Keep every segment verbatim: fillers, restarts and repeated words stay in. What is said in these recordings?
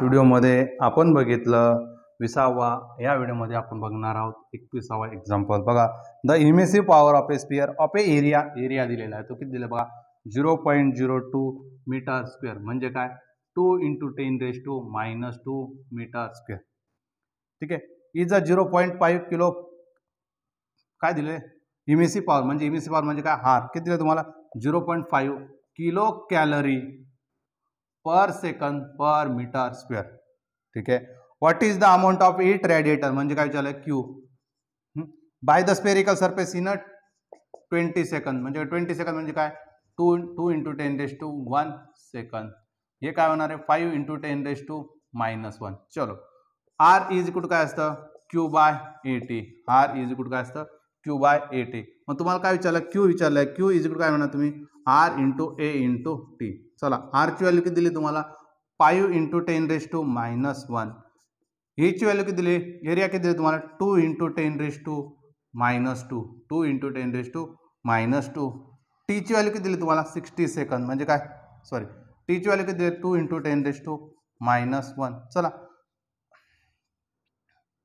व्हिडिओमध्ये आपण बघितलं विसावा। या व्हिडिओमध्ये आपण बघणार आहोत एकविसावा एक्झाम्पल। बघा, the emissive power of a sphere of a area, area दिलेला आहे तो किती दिला बघा zero point zero two metre square म्हणजे काय two into ten raise to minus two metre square. ठीक आहे, is a zero point five kilo काय दिले इमेसिव पॉवर म्हणजे इमेसिव पॉवर म्हणजे काय हार किती दिलं तुम्हाला zero point five kilo calorie per second per metre square. ठीक आहे, what is the amount of heat radiated म्हणजे काय विचारलं Q by the spherical surface in a twenty second म्हणजे ट्वेंटी सेकंद म्हणजे काय two two into ten raise to one second. हे काय होणार आहे five into ten raise to minus one. चलो आर इज इक्वल टू काय असतं Q by eighty. R is equal to काय असतं क्यू बाय एटी। मग तुम्हाला काय विचारलं क्यू विचारलं आहे क्यू इज इक्वल टू काय म्हणणार तुम्ही R into A into T. चला आरची व्हॅल्यू किती दिली तुम्हाला five into ten raise to minus one. हेची व्हॅल्यू किती दिली एरिया किती दिली तुम्हाला two into ten raise to minus two two into ten raise to minus two. टीची व्हॅल्यू किती दिली तुम्हाला सिक्स्टी सेकंद म्हणजे काय सॉरी टीची व्हॅल्यू किती दिली two into ten raise to minus one. चला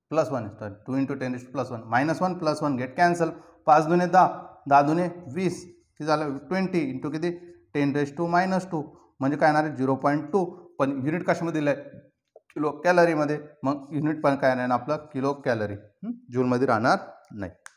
plus one is two into ten raise to plus one minus one plus one get cancel पाच दुने दहा दहा दुने वीस किती झालं ट्वेंटी इंटू किती ten raise to minus two म्हणजे काय येणार आहे झिरो पॉईंट टू। पण युनिट कशामध्ये दिलं आहे किलो कॅलरीमध्ये मग युनिट पण काय राहणार आपलं किलो कॅलरी जूलमध्ये राहणार नाही।